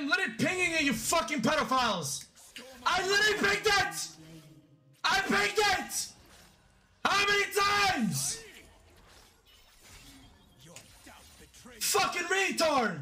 I'm literally pinging at you fucking pedophiles. I literally pinged it! I pinged it! How many times? Fucking retard!